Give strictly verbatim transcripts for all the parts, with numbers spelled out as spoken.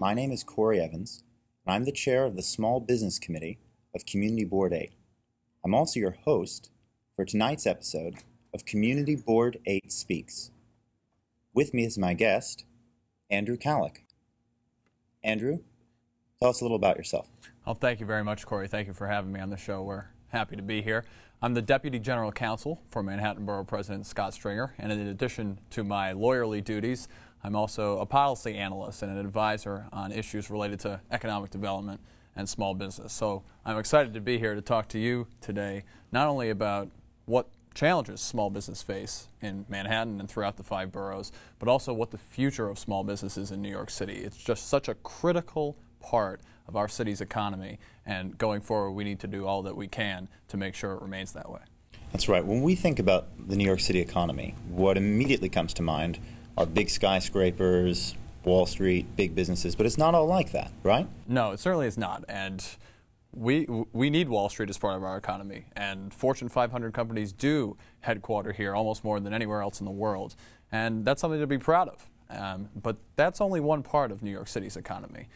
My name is Cory Evans, and I'm the chair of the Small Business Committee of Community Board eight. I'm also your host for tonight's episode of Community Board eight Speaks. With me is my guest, Andrew Kalloch. Andrew, tell us a little about yourself. Well, thank you very much, Cory. Thank you for having me on the show. We're happy to be here. I'm the Deputy General Counsel for Manhattan Borough President Scott Stringer, and in addition to my lawyerly duties, I'm also a policy analyst and an advisor on issues related to economic development and small business. So I'm excited to be here to talk to you today, not only about what challenges small business face in Manhattan and throughout the five boroughs, but also what the future of small business is in New York City. It's just such a critical part of our city's economy, and going forward we need to do all that we can to make sure it remains that way. That's right. When we think about the New York City economy, what immediately comes to mind are big skyscrapers, Wall Street, big businesses, but it's not all like that, right? No, it certainly is not, and we we need Wall Street as part of our economy, and Fortune five hundred companies do headquarter here almost more than anywhere else in the world, and that's something to be proud of, um, but that's only one part of New York City's economy.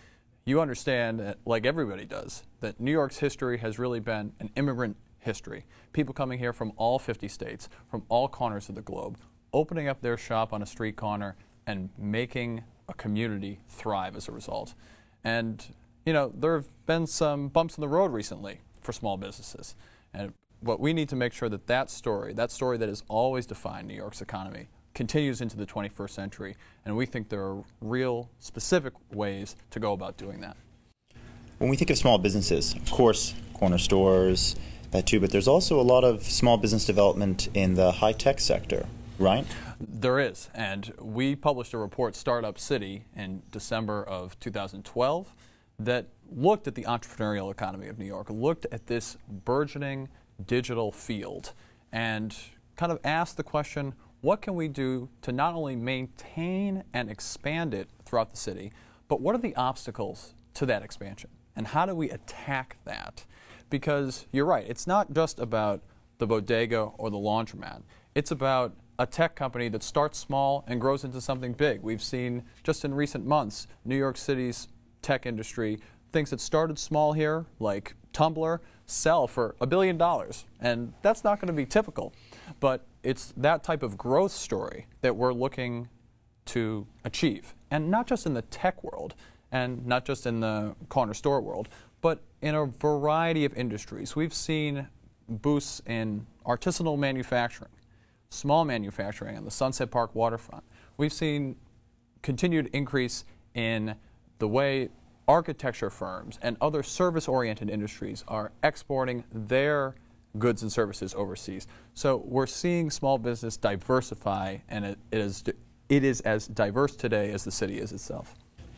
You understand, like everybody does, that New York's history has really been an immigrant history. People coming here from all fifty states, from all corners of the globe, opening up their shop on a street corner and making a community thrive as a result. And, you know, there have been some bumps in the road recently for small businesses. And but we need to make sure that that story, that story that has always defined New York's economy, continues into the twenty-first century. And we think there are real specific ways to go about doing that. When we think of small businesses, of course, corner stores, that too, but there's also a lot of small business development in the high-tech sector. Right? There is, and we published a report, Startup City, in December of two thousand twelve that looked at the entrepreneurial economy of New York, looked at this burgeoning digital field, and kind of asked the question, what can we do to not only maintain and expand it throughout the city, but what are the obstacles to that expansion, and how do we attack that? Because you're right, it's not just about the bodega or the laundromat, it's about a tech company that starts small and grows into something big. We've seen just in recent months New York City's tech industry, things that started small here like Tumblr sell for a billion dollars, and that's not going to be typical, but it's that type of growth story that we're looking to achieve, and not just in the tech world and not just in the corner store world, but in a variety of industries. We've seen boosts in artisanal manufacturing, small manufacturing on the Sunset Park waterfront. We've seen continued increase in the way architecture firms and other service-oriented industries are exporting their goods and services overseas. So we're seeing small business diversify, and it, it, is, it is as diverse today as the city is itself.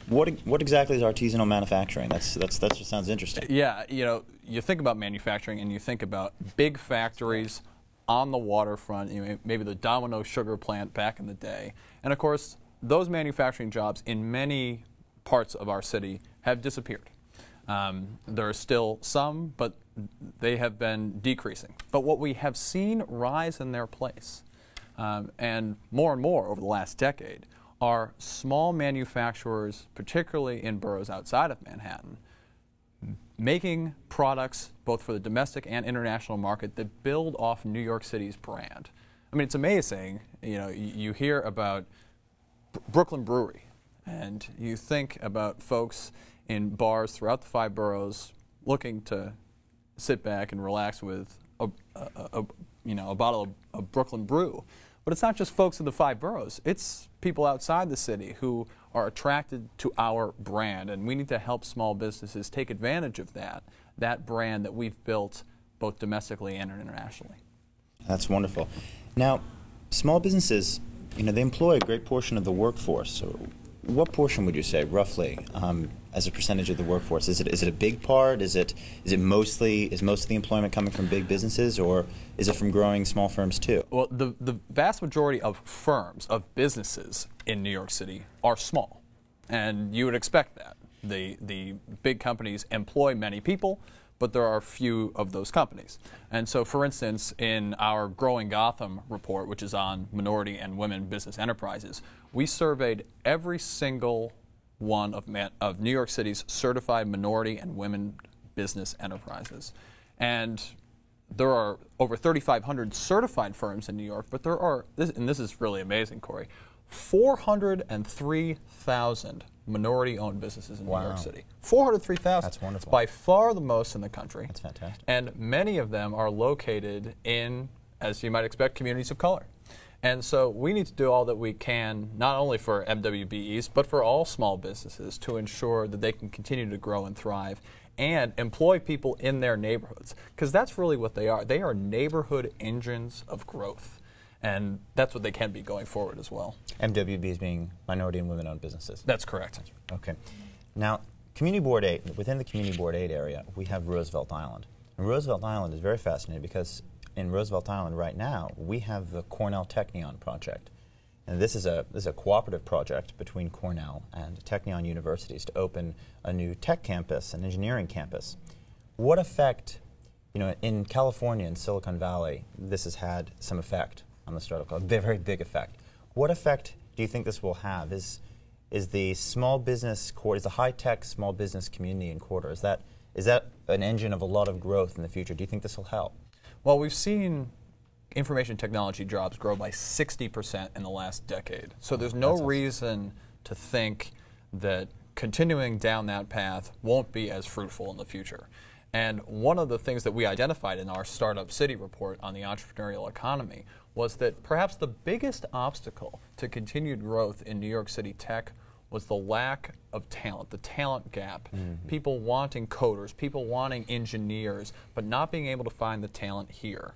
What, what exactly is artisanal manufacturing? That's, that's, that just sounds interesting. Yeah, you know, you think about manufacturing and you think about big factories on the waterfront, you know, maybe the Domino Sugar Plant back in the day. And of course, those manufacturing jobs in many parts of our city have disappeared. Um, there are still some, but they have been decreasing. But what we have seen rise in their place, um, and more and more over the last decade, are small manufacturers, particularly in boroughs outside of Manhattan, making products both for the domestic and international market that build off New York City's brand. I mean, it's amazing, you know, you hear about Brooklyn Brewery and you think about folks in bars throughout the five boroughs looking to sit back and relax with a, a, a you know, a bottle of a Brooklyn Brew. But it's not just folks in the five boroughs, it's people outside the city who are attracted to our brand, and we need to help small businesses take advantage of that, that brand that we've built both domestically and internationally. That's wonderful. Now, small businesses, you know, they employ a great portion of the workforce. So what portion would you say, roughly, um, as a percentage of the workforce? Is it, is it a big part? Is it, is it mostly, is most of the employment coming from big businesses, or is it from growing small firms too? Well, the, the vast majority of firms, of businesses in New York City are small, and you would expect that. The, the big companies employ many people, but there are few of those companies. And so, for instance, in our Growing Gotham report, which is on minority and women business enterprises, we surveyed every single one of, man, of New York City's certified minority and women business enterprises. And there are over thirty-five hundred certified firms in New York, but there are, this, and this is really amazing, Corey, four hundred three thousand minority-owned businesses in wow. New York City. four hundred three thousand. That's wonderful. It's by far the most in the country. That's fantastic. And many of them are located in, as you might expect, communities of color. And so we need to do all that we can, not only for M W B Es, but for all small businesses to ensure that they can continue to grow and thrive and employ people in their neighborhoods. Because that's really what they are. They are neighborhood engines of growth. And that's what they can be going forward as well. M W Bs being minority and women-owned businesses. That's correct. Okay. Now, Community Board eight, within the Community Board eight area, we have Roosevelt Island. And Roosevelt Island is very fascinating because in Roosevelt Island right now, we have the Cornell Technion project. And this is a, this is a cooperative project between Cornell and Technion universities to open a new tech campus, an engineering campus. What effect, you know, in California and Silicon Valley, this has had some effect on the startup called, a very big effect. What effect do you think this will have? Is, is the small business quarter, is the high-tech small business community and quarter, is that, is that an engine of a lot of growth in the future? Do you think this will help? Well, we've seen information technology jobs grow by sixty percent in the last decade. So there's no awesome. reason to think that continuing down that path won't be as fruitful in the future. And one of the things that we identified in our Startup City report on the entrepreneurial economy was that perhaps the biggest obstacle to continued growth in New York City tech was the lack of talent, the talent gap. Mm-hmm. People wanting coders, people wanting engineers, but not being able to find the talent here.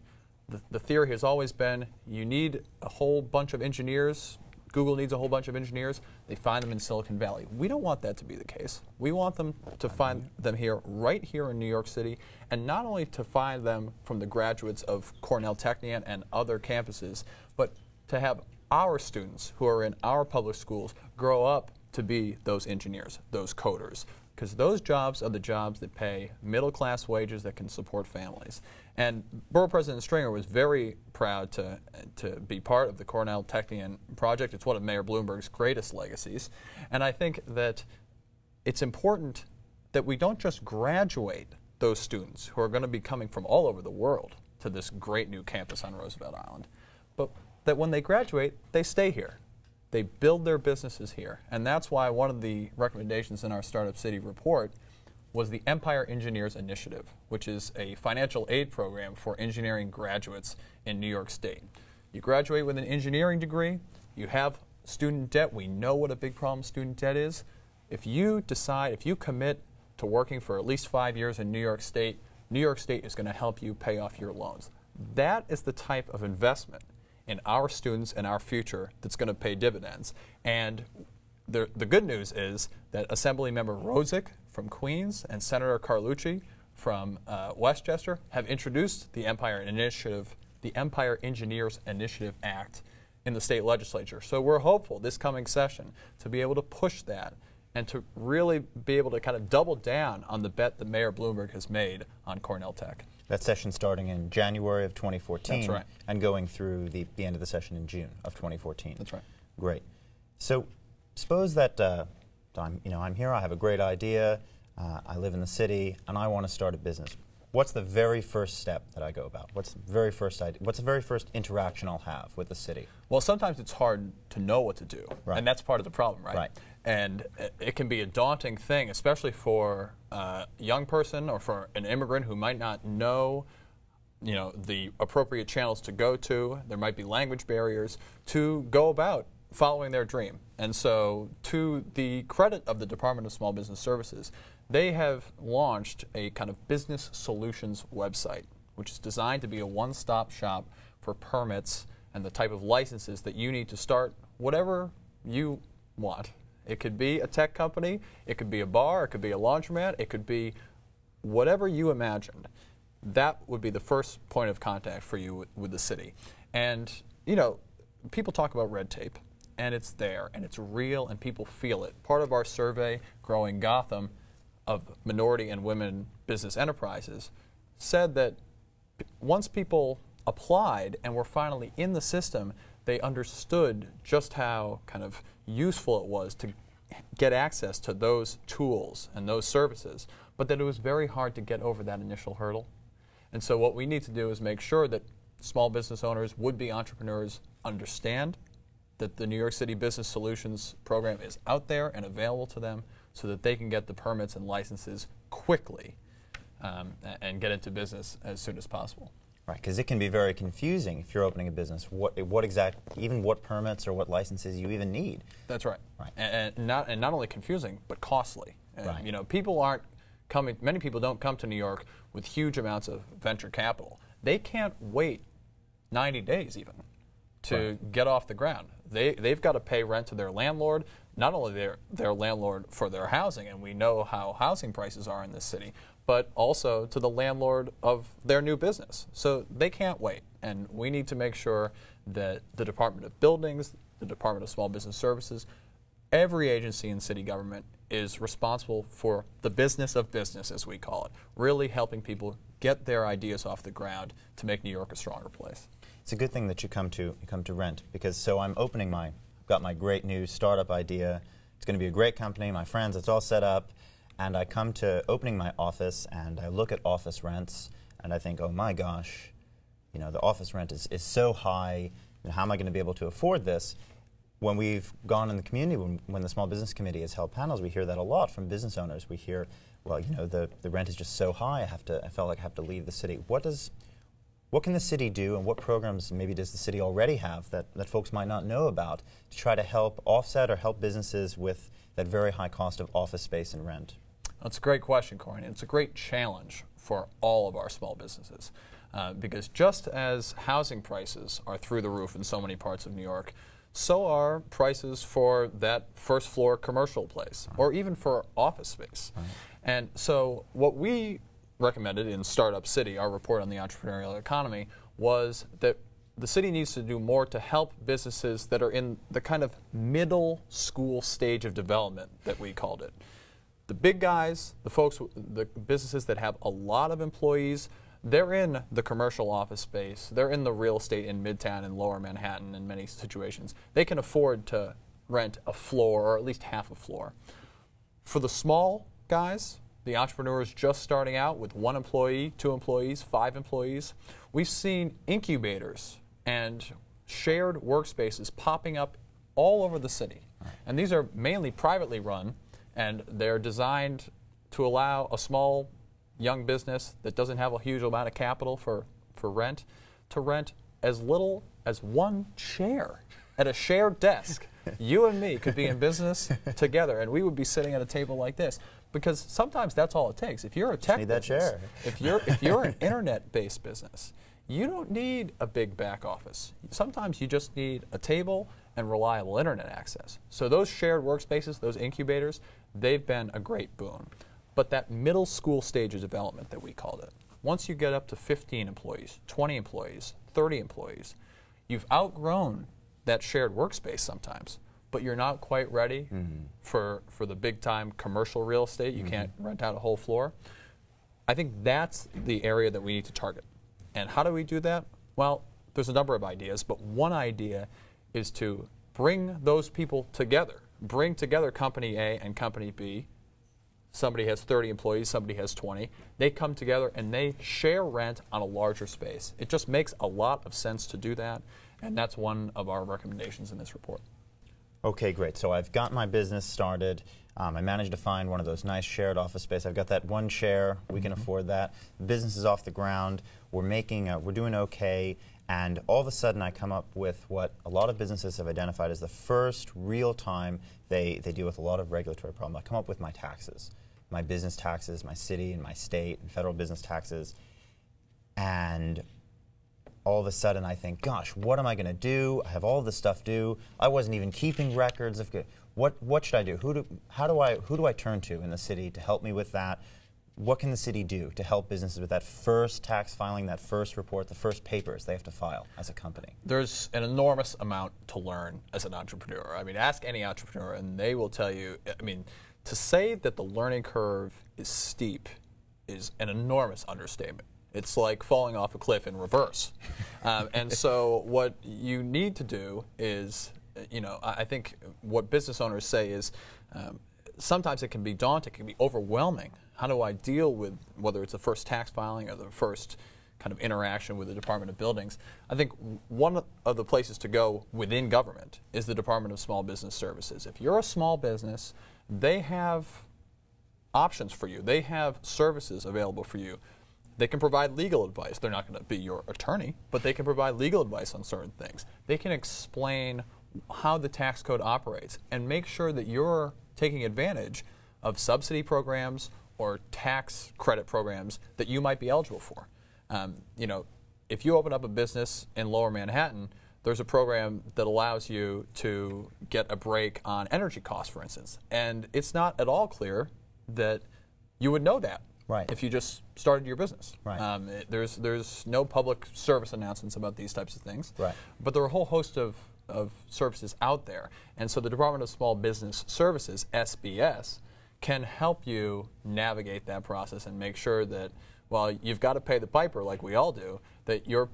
The, the theory has always been you need a whole bunch of engineers. Google needs a whole bunch of engineers. They find them in Silicon Valley. We don't want that to be the case. We want them to find them here, right here in New York City, and not only to find them from the graduates of Cornell Technion and other campuses, but to have our students who are in our public schools grow up to be those engineers, those coders, because those jobs are the jobs that pay middle-class wages that can support families. And Borough President Stringer was very proud to, to be part of the Cornell Technion project. It's one of Mayor Bloomberg's greatest legacies. And I think that it's important that we don't just graduate those students who are going to be coming from all over the world to this great new campus on Roosevelt Island, but that when they graduate, they stay here. They build their businesses here. And that's why one of the recommendations in our Startup City report was the Empire Engineers Initiative, which is a financial aid program for engineering graduates in New York State. You graduate with an engineering degree, you have student debt. We know what a big problem student debt is. If you decide, if you commit to working for at least five years in New York State, New York State is going to help you pay off your loans. That is the type of investment in our students and our future that's going to pay dividends. And the, the good news is that Assemblymember Rosick from Queens and Senator Carlucci from uh, Westchester have introduced the Empire Initiative, the Empire Engineers Initiative Act in the state legislature. So we're hopeful this coming session to be able to push that and to really be able to kind of double down on the bet that Mayor Bloomberg has made on Cornell Tech. That session starting in January of twenty fourteen. That's right. And going through the, the end of the session in June of twenty fourteen. That's right. Great. So suppose that uh, I'm, you know, I'm here, I have a great idea, uh, I live in the city, and I want to start a business. What's the very first step that I go about? What's the very first idea? What's the very first interaction I'll have with the city? Well, sometimes it's hard to know what to do, right. And that's part of the problem, right? Right. And it can be a daunting thing, especially for a young person or for an immigrant who might not know, you know, the appropriate channels to go to. There might be language barriers to go about following their dream. And so to the credit of the Department of Small Business Services, they have launched a kind of business solutions website, which is designed to be a one-stop shop for permits and the type of licenses that you need to start whatever you want. It could be a tech company, it could be a bar, it could be a laundromat, it could be whatever you imagined. That would be the first point of contact for you with, with the city. And, you know, people talk about red tape, and it's there, and it's real, and people feel it. Part of our survey, Growing Gotham, of minority and women business enterprises, said that once people applied and were finally in the system, they understood just how kind of useful it was to get access to those tools and those services, but that it was very hard to get over that initial hurdle. And so what we need to do is make sure that small business owners, would-be entrepreneurs understand that the New York City Business Solutions Program is out there and available to them so that they can get the permits and licenses quickly um, and get into business as soon as possible. Right, because it can be very confusing if you're opening a business, what, what exact, even what permits or what licenses you even need. That's right, right. And, and, not, and not only confusing, but costly. And, right. You know, people aren't coming, many people don't come to New York with huge amounts of venture capital. They can't wait ninety days even to right. get off the ground. They, they've got to pay rent to their landlord, not only their, their landlord for their housing, and we know how housing prices are in this city, but also to the landlord of their new business. So they can't wait, and we need to make sure that the Department of Buildings, the Department of Small Business Services, every agency in city government is responsible for the business of business, as we call it, really helping people get their ideas off the ground to make New York a stronger place. It's a good thing that you come to, you come to rent, because so I'm opening my, I've got my great new startup idea, it's gonna be a great company, my friends, it's all set up, and I come to opening my office and I look at office rents and I think, oh my gosh, you know, the office rent is, is so high, and how am I going to be able to afford this? When we've gone in the community, when, when the Small Business Committee has held panels, we hear that a lot from business owners. We hear, well, you know, the, the rent is just so high, I have to, I felt like I have to leave the city. What does, what can the city do, and what programs maybe does the city already have that, that folks might not know about to try to help offset or help businesses with that very high cost of office space and rent? That's a great question, Cory. It's a great challenge for all of our small businesses uh, because just as housing prices are through the roof in so many parts of New York, so are prices for that first floor commercial place right. or even for office space. Right. And so what we recommended in Startup City, our report on the entrepreneurial economy, was that the city needs to do more to help businesses that are in the kind of middle school stage of development that we called it. The big guys, the folks, the businesses that have a lot of employees, they're in the commercial office space, they're in the real estate in Midtown and Lower Manhattan in many situations. They can afford to rent a floor or at least half a floor. For the small guys, the entrepreneurs just starting out with one employee, two employees, five employees, we've seen incubators and shared workspaces popping up all over the city. And these are mainly privately run, and they're designed to allow a small young business that doesn't have a huge amount of capital for, for rent to rent as little as one chair at a shared desk. You and me could be in business together, and we would be sitting at a table like this, because sometimes that's all it takes. If you're a tech business, just need that chair. if you're, if you're an internet-based business, you don't need a big back office. Sometimes you just need a table and reliable internet access. So those shared workspaces, those incubators, they've been a great boon. But that middle school stage of development that we called it, once you get up to fifteen employees, twenty employees, thirty employees, you've outgrown that shared workspace sometimes, but you're not quite ready mm-hmm. for, for the big time commercial real estate. You mm-hmm. can't rent out a whole floor. I think that's the area that we need to target. And how do we do that? Well, there's a number of ideas, but one idea is to bring those people together. Bring together Company A and Company B. Somebody has thirty employees, somebody has twenty. They come together and they share rent on a larger space. It just makes a lot of sense to do that, and that's one of our recommendations in this report. Okay, great. So I've got my business started. Um, I managed to find one of those nice shared office space. I've got that one chair. We mm-hmm. can afford that. The business is off the ground. We're making, a, we're doing okay. And all of a sudden I come up with what a lot of businesses have identified as the first real time they, they deal with a lot of regulatory problems. I come up with my taxes, my business taxes, my city and my state and federal business taxes. And all of a sudden I think, gosh, what am I going to do? I have all this stuff due. I wasn't even keeping records of what, what should I do? Who do, how do I, who do I turn to in the city to help me with that? What can the city do to help businesses with that first tax filing, that first report, the first papers they have to file as a company? There's an enormous amount to learn as an entrepreneur. I mean, ask any entrepreneur and they will tell you, I mean, to say that the learning curve is steep is an enormous understatement. It's like falling off a cliff in reverse. um, and so what you need to do is you know, I think what business owners say is um, sometimes it can be daunting, it can be overwhelming. How do I deal with whether it's the first tax filing or the first kind of interaction with the Department of Buildings? I think one of the places to go within government is the Department of Small Business Services. If you're a small business, they have options for you. They have services available for you. They can provide legal advice. They're not going to be your attorney, but they can provide legal advice on certain things. They can explain how the tax code operates and make sure that you're taking advantage of subsidy programs or tax credit programs that you might be eligible for. Um, you know, if you open up a business in Lower Manhattan, there's a program that allows you to get a break on energy costs, for instance. And it's not at all clear that you would know that right. if you just started your business. Right. Um, it, there's there's no public service announcements about these types of things. Right. But there are a whole host of, of services out there. And so the Department of Small Business Services, S B S, can help you navigate that process and make sure that, well, you've got to pay the piper like we all do, that you're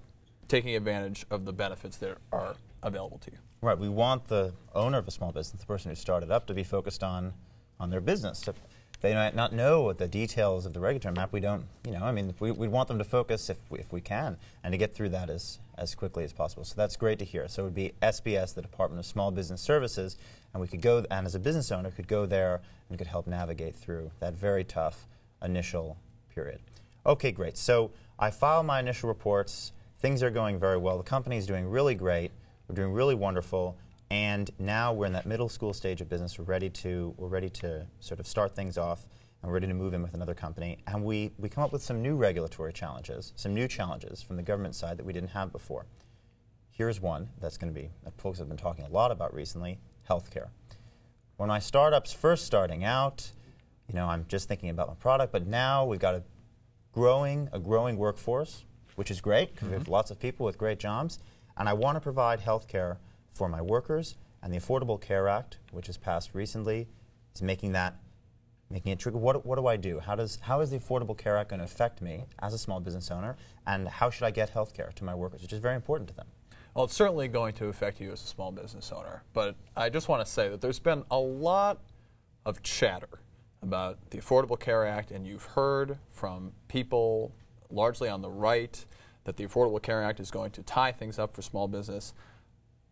taking advantage of the benefits that are available to you. Right. We want the owner of a small business, the person who started up, to be focused on, on their business. They might not know what the details of the regulatory map. We don't, you know, I mean, we, we want them to focus if we, if we can and to get through that as, as quickly as possible. So that's great to hear. So it would be S B S, the Department of Small Business Services, and we could go, and as a business owner, could go there and could help navigate through that very tough initial period. Okay, great. So I file my initial reports. Things are going very well. The company is doing really great. We're doing really wonderful. And now we're in that middle school stage of business. We're ready to we're ready to sort of start things off, and we're ready to move in with another company. And we, we come up with some new regulatory challenges, some new challenges from the government side that we didn't have before. Here's one that's going to be that folks have been talking a lot about recently: healthcare. When my startup's first starting out, you know, I'm just thinking about my product, but now we've got a growing a growing workforce, which is great because mm-hmm. we have lots of people with great jobs, and I want to provide healthcare for my workers, and the Affordable Care Act, which has passed recently, is making that, making it tricky. What, what do I do? How does, how is the Affordable Care Act going to affect me as a small business owner, and how should I get health care to my workers, which is very important to them? Well, it's certainly going to affect you as a small business owner, but I just want to say that there's been a lot of chatter about the Affordable Care Act, and you've heard from people largely on the right that the Affordable Care Act is going to tie things up for small business.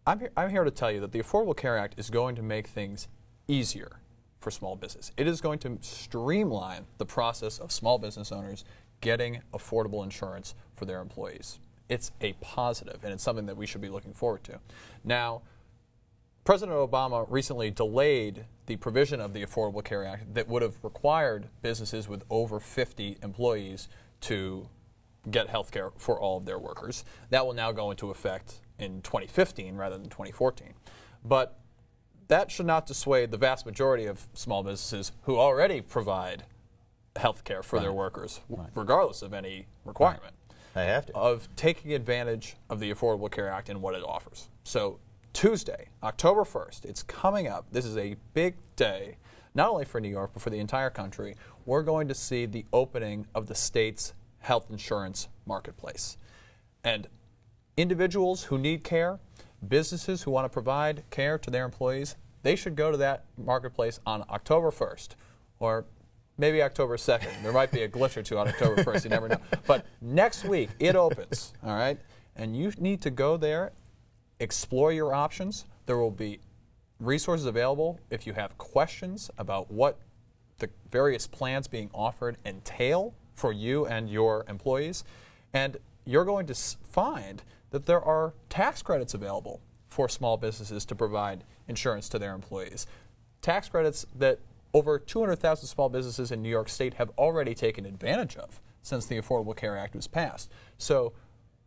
I'm here, I'm here to tell you that the Affordable Care Act is going to make things easier for small business. It is going to streamline the process of small business owners getting affordable insurance for their employees. It's a positive, and it's something that we should be looking forward to. Now, President Obama recently delayed the provision of the Affordable Care Act that would have required businesses with over fifty employees to get health care for all of their workers. That will now go into effect in twenty fifteen rather than twenty fourteen. But that should not dissuade the vast majority of small businesses who already provide health care for right. their workers, right. regardless of any requirement, right. they have to. Of taking advantage of the Affordable Care Act and what it offers. So Tuesday, October first, it's coming up. This is a big day, not only for New York, but for the entire country. We're going to see the opening of the state's health insurance marketplace. And individuals who need care, businesses who want to provide care to their employees, they should go to that marketplace on October first, or maybe October second. There might be a glitch or two on October first, you never know. But next week, it opens, all right? And you need to go there, explore your options. There will be resources available if you have questions about what the various plans being offered entail for you and your employees. And you're going to find that there are tax credits available for small businesses to provide insurance to their employees. Tax credits that over two hundred thousand small businesses in New York State have already taken advantage of since the Affordable Care Act was passed. So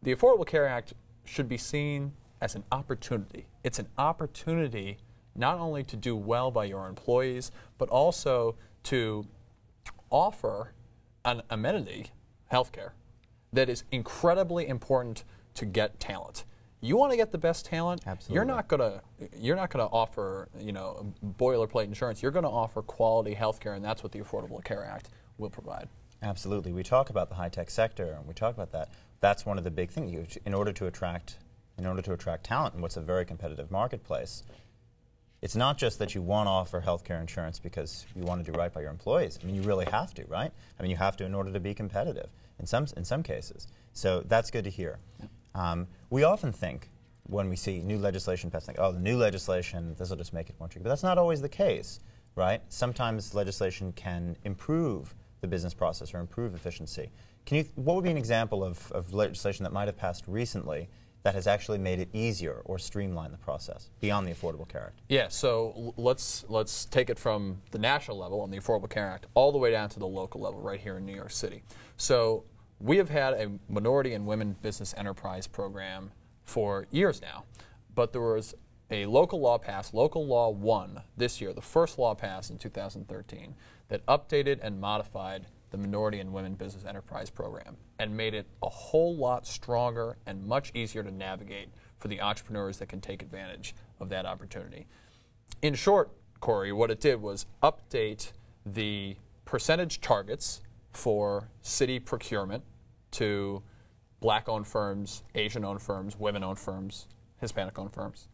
the Affordable Care Act should be seen as an opportunity. It's an opportunity not only to do well by your employees, but also to offer an amenity, healthcare, that is incredibly important to get talent. You want to get the best talent. Absolutely. You're not gonna you're not gonna offer, you know, boilerplate insurance. You're gonna offer quality health care, and that's what the Affordable Care Act will provide. Absolutely. We talk about the high tech sector, and we talk about that. That's one of the big things. You, in order to attract in order to attract talent in what's a very competitive marketplace. It's not just that you want to offer healthcare insurance because you want to do right by your employees. I mean, you really have to, right? I mean, you have to in order to be competitive in some, in some cases. So that's good to hear. Um, we often think when we see new legislation passed, like, oh, the new legislation, this will just make it more tricky. But that's not always the case, right? Sometimes legislation can improve the business process or improve efficiency. Can you, what would be an example of, of legislation that might have passed recently that has actually made it easier or streamlined the process beyond the Affordable Care Act? Yeah, so let's, let's take it from the national level on the Affordable Care Act all the way down to the local level right here in New York City. So we have had a minority and women business enterprise program for years now, but there was a local law passed, Local Law one, this year, the first law passed in two thousand thirteen, that updated and modified the Minority and Women Business Enterprise Program and made it a whole lot stronger and much easier to navigate for the entrepreneurs that can take advantage of that opportunity. In short, Cory, what it did was update the percentage targets for city procurement to black-owned firms, Asian-owned firms, women-owned firms, Hispanic-owned firms.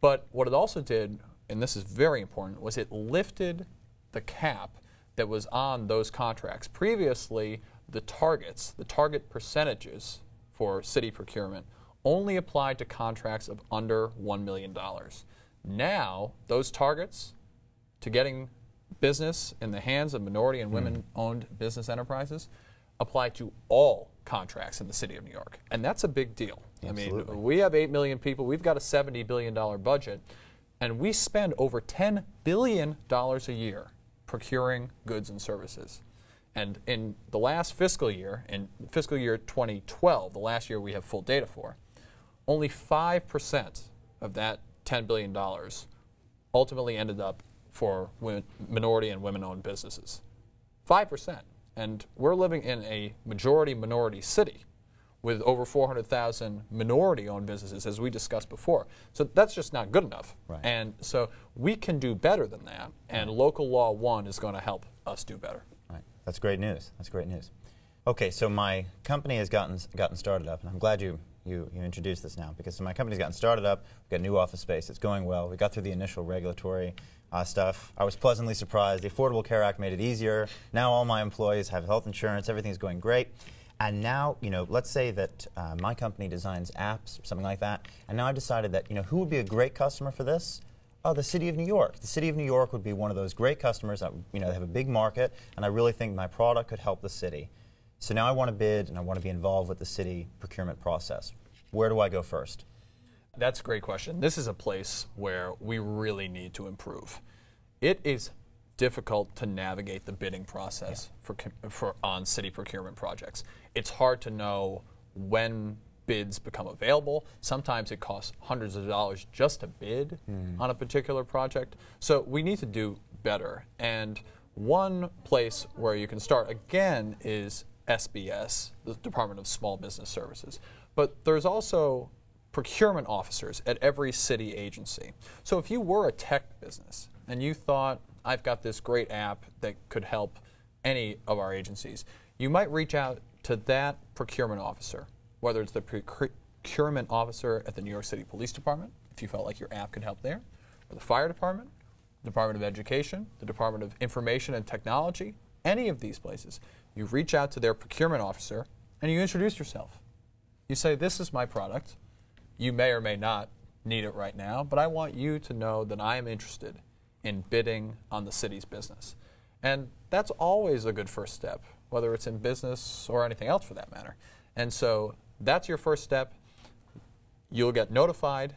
But what it also did, and this is very important, was it lifted the cap that was on those contracts. Previously, the targets, the target percentages for city procurement only applied to contracts of under one million dollars. Now, those targets to getting business in the hands of minority and women-owned business enterprises apply to all contracts in the city of New York. And that's a big deal. Absolutely. I mean, we have eight million people. We've got a seventy billion dollar budget. And we spend over ten billion dollars a year procuring goods and services. And in the last fiscal year, in fiscal year twenty twelve, the last year we have full data for, only five percent of that ten billion dollars ultimately ended up for women, minority and women-owned businesses. five percent. And we're living in a majority-minority city with over four hundred thousand minority-owned businesses, as we discussed before. So that's just not good enough. Right. And so we can do better than that, and right. Local Law one is going to help us do better. Right. That's great news. That's great news. Okay, so my company has gotten gotten started up, and I'm glad you, you, you introduced this now, because my company's gotten started up. We've got new office space. It's going well. We got through the initial regulatory uh, stuff. I was pleasantly surprised. The Affordable Care Act made it easier. Now all my employees have health insurance. Everything's going great. And now, you know, let's say that uh, my company designs apps or something like that, and now I've decided that, you know, who would be a great customer for this? Oh, the city of New York. The city of New York would be one of those great customers that, you know, they have a big market, and I really think my product could help the city. So now I want to bid, and I want to be involved with the city procurement process. Where do I go first? That's a great question. This is a place where we really need to improve. It is difficult to navigate the bidding process yeah. for, for on city procurement projects. It's hard to know when bids become available. Sometimes it costs hundreds of dollars just to bid mm. on a particular project. So we need to do better. And one place where you can start, again, is S B S, the Department of Small Business Services. But there's also procurement officers at every city agency. So if you were a tech business and you thought, I've got this great app that could help any of our agencies, you might reach out to that procurement officer, whether it's the procurement officer at the New York City Police Department, if you felt like your app could help there, or the fire department, Department of Education, the Department of Information and Technology, any of these places. You reach out to their procurement officer and you introduce yourself. You say, this is my product. You may or may not need it right now, but I want you to know that I am interested in bidding on the city's business. And that's always a good first step, whether it's in business or anything else for that matter. And so that's your first step. You'll get notified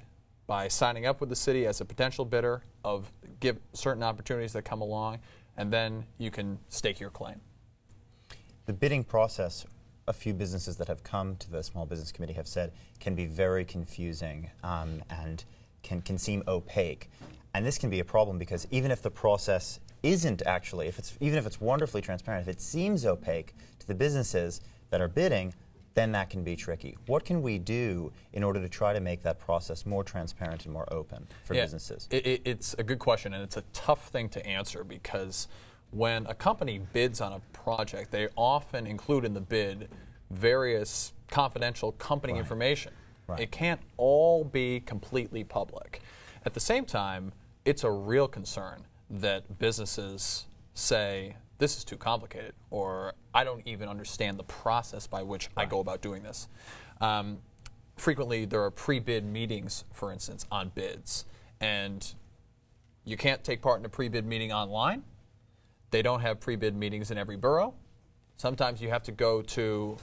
by signing up with the city as a potential bidder of give certain opportunities that come along, and then you can stake your claim. The bidding process, a few businesses that have come to the Small Business Committee have said, can be very confusing um, and can, can seem opaque. And this can be a problem because even if the process isn't actually, if it's, even if it's wonderfully transparent, if it seems opaque to the businesses that are bidding, then that can be tricky. What can we do in order to try to make that process more transparent and more open for yeah, businesses? It, it, it's a good question, and it's a tough thing to answer because when a company bids on a project, they often include in the bid various confidential company right. information. Right. It can't all be completely public. At the same time, it's a real concern that businesses say, this is too complicated, or I don't even understand the process by which right. I go about doing this. Um, frequently, there are pre-bid meetings, for instance, on bids. And you can't take part in a pre-bid meeting online. They don't have pre-bid meetings in every borough. Sometimes you have to go to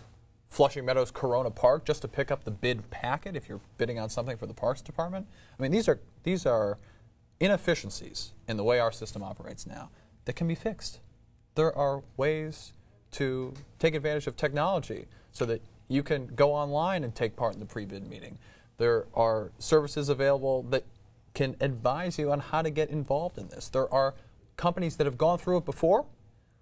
Flushing Meadows Corona Park just to pick up the bid packet if you're bidding on something for the Parks Department. I mean, these are, these are inefficiencies in the way our system operates now that can be fixed. There are ways to take advantage of technology so that you can go online and take part in the pre-bid meeting. There are services available that can advise you on how to get involved in this. There are companies that have gone through it before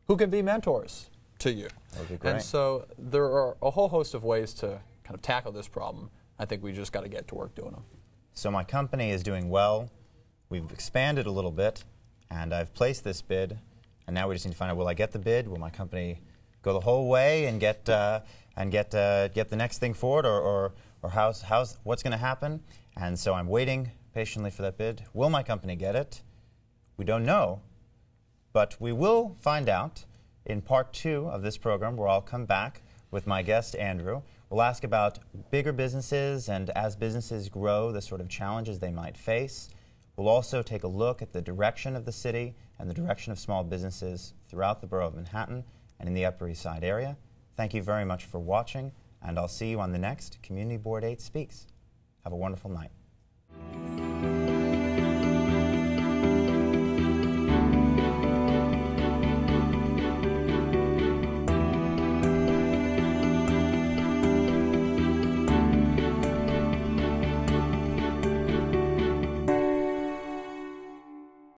who can be mentors to you. Okay, great. And so there are a whole host of ways to kind of tackle this problem. I think we just got to get to work doing them. So my company is doing well. We've expanded a little bit, and I've placed this bid. And now we just need to find out: will I get the bid? Will my company go the whole way and get uh, and get uh, get the next thing forward, or or or how's how's what's going to happen? And so I'm waiting patiently for that bid. Will my company get it? We don't know, but we will find out in part two of this program, where I'll come back with my guest Andrew. We'll ask about bigger businesses and as businesses grow, the sort of challenges they might face. We'll also take a look at the direction of the city and the direction of small businesses throughout the borough of Manhattan and in the Upper East Side area. Thank you very much for watching, and I'll see you on the next Community Board eight Speaks. Have a wonderful night.